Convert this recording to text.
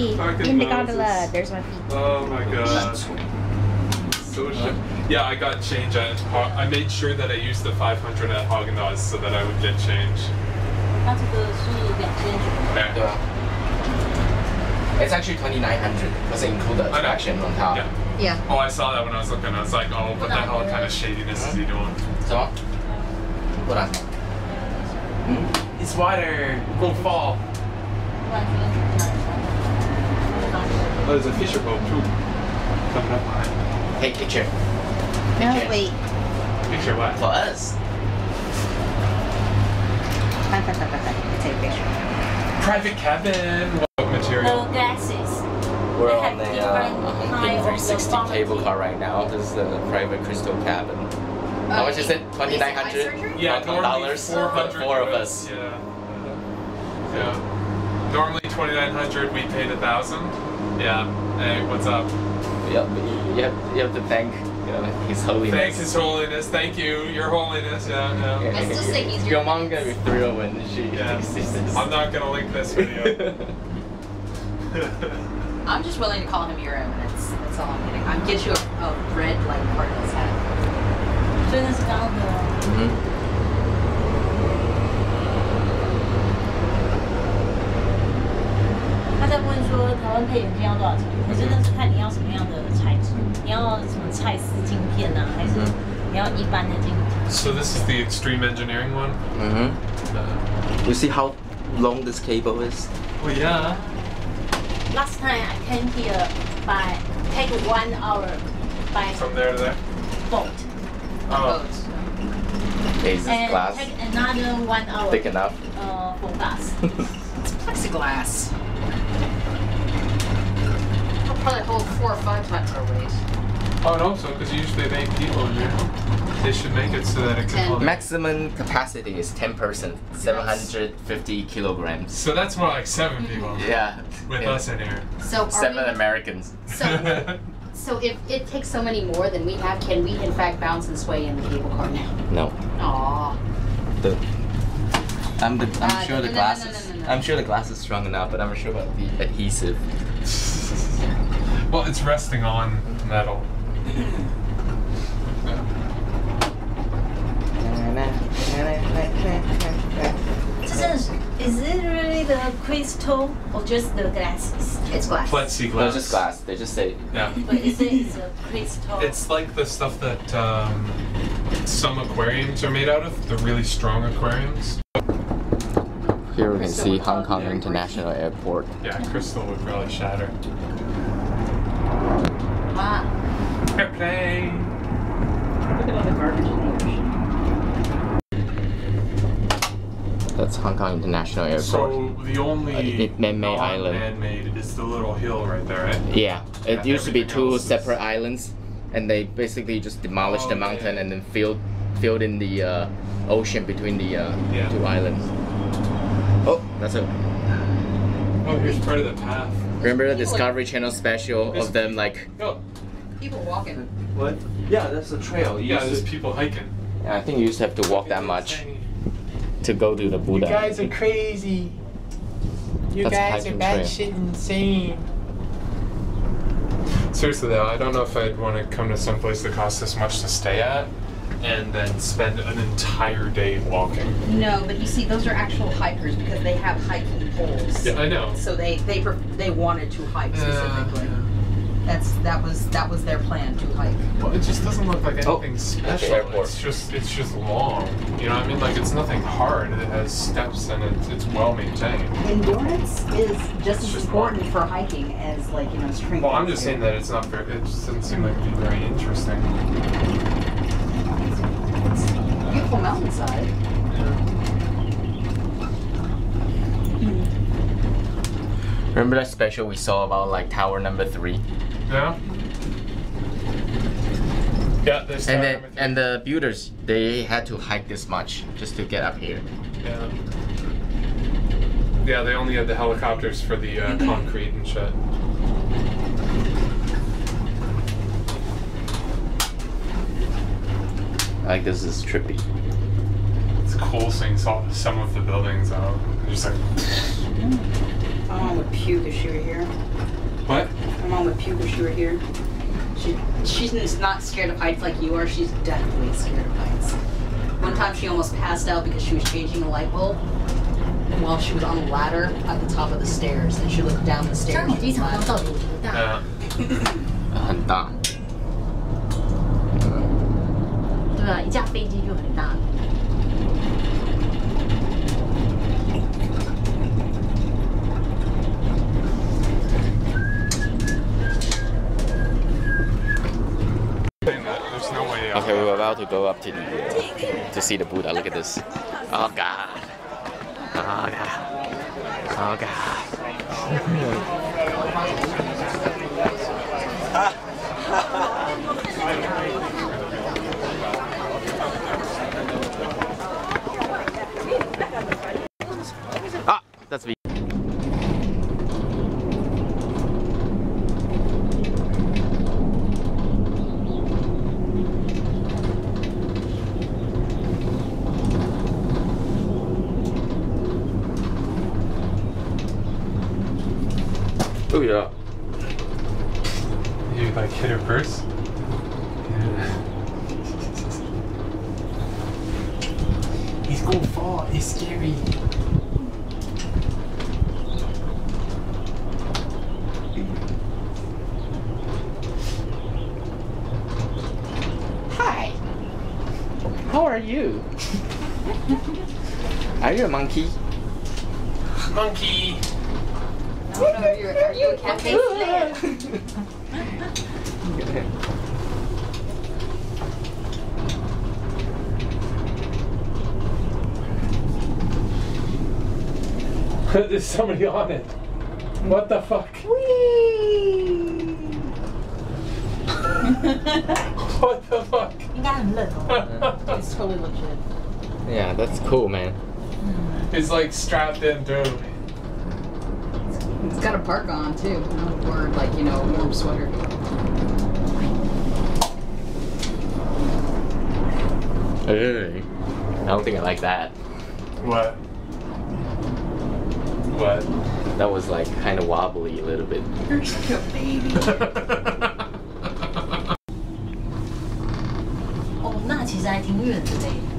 me in the gondola. There's my feet. Oh my god. So yeah, I got change at I made sure that I used the 500 at Haagen-Dazs so that I would get change. Yeah. It's actually 2,900 because it includes the attraction on top. Yeah. Oh, I saw that when I was looking. I was like, oh, what the hell kind of shadiness is he doing? So, what up? It's water. Go fall. Oh, there's a fisher boat too coming up behind. Hey, picture. No, wait. Picture what? For us. Take a picture. Private cabin. What material? No glasses. We're on the Ping 360 cable car right now. This is the private Crystal Cabin. How much is it? 2,900? Yeah, $400 for 4 of us. Yeah. Normally 2,900, we paid 1,000. Yeah. Hey, what's up? Yep. You have to thank His Holiness. Thanks, His Holiness. Thank you, Your Holiness. Yeah. I still say he's your mom gonna be thrilled when she sees this. I'm not gonna link this video. I'm just willing to call him your eminence. That's all I'm getting. I'm get you a red like cardinal's hat. Doing this gondola. So this is the extreme engineering one? Mm-hmm. You see how long this cable is? Oh yeah. Last time I came here by take 1 hour by from there to there? Boat. Oh. Okay, is this and glass? Take another 1 hour. Thick enough? For glass. It's plexiglass. Probably hold 4 or 5 microwaves. Oh, and also because usually they make people in here, they should make it so that it can hold it. Maximum capacity is 10 persons, 750 kilograms. So that's more like 7 people. Yeah, with us in here. So 7 Americans. So, if it takes so many more than we have, can we in fact bounce and sway in the cable car now? No. Aww. I'm sure the glass is. I'm sure the glass is strong enough, but I'm not sure about the adhesive. Well, it's resting on metal. Is it really the crystal or just the glasses? It's glass. Plexiglass. No, just glass. They just say. Yeah. But is it a crystal? It's like the stuff that some aquariums are made out of. The really strong aquariums. Here we can see Hong Kong International Airport. Yeah, crystal would really shatter. Airplane! Look at all the garbage in the ocean. That's Hong Kong International Airport. So the only man-made island. Man-made is the little hill right there, right? Yeah. It used to be 2 separate islands, and they basically just demolished the mountain and then filled in the ocean between the 2 islands. Oh, that's it. Oh, here's part of the path. Remember the Discovery Channel special of them like... People walking. What? Yeah, that's the trail. Yeah, there's people hiking. Yeah, I think you used to have to walk that much to go to the Buddha. You guys are crazy. You guys are batshit insane. Seriously though, I don't know if I'd want to come to some place that costs this much to stay at and then spend an entire day walking. No, but you see, those are actual hikers because they have hiking poles. Yeah, I know. So they wanted to hike specifically. That was their plan to hike. Well, it just doesn't look like anything special. It's just long. You know what I mean? Like it's nothing hard. It has steps and it's well maintained. Endurance is just as important for hiking as like strength. Well, I'm just saying that it's not very. It just doesn't seem like it'd be very interesting. It's beautiful mountainside. Remember that special we saw about like tower number 3? Yeah. Yeah, there's and the builders, they had to hike this much just to get up here. Yeah. Yeah, they only had the helicopters for the concrete and shit. Like this is trippy. It's cool seeing some of the buildings out. Just like. I'm on the pew if she were here. What? I'm on the pew if she were here. She's not scared of heights like you are. She's definitely scared of heights. One time she almost passed out because she was changing a light bulb. And while she was on a ladder at the top of the stairs, and she looked down the stairs. Okay, we're about to go up to see the Buddha. Look at this. Oh God. Oh God. Oh God. Ah, that's me. Oh yeah. You like hit her first? Yeah. He's gonna fall, it's scary. Hi! How are you? Are you a monkey? Monkey! Oh, no, are you a cat face today? There's somebody on it. What the fuck? Whee! What the fuck? You got him little. It's totally legit. Yeah, that's cool, man. It's like strapped in through. It's got a parka on too, or like, you know, a warm sweater. Hey, I don't think I like that. What? What? That was like kind of wobbly a little bit. You're just a baby. Oh, 那其实还挺远的嘞。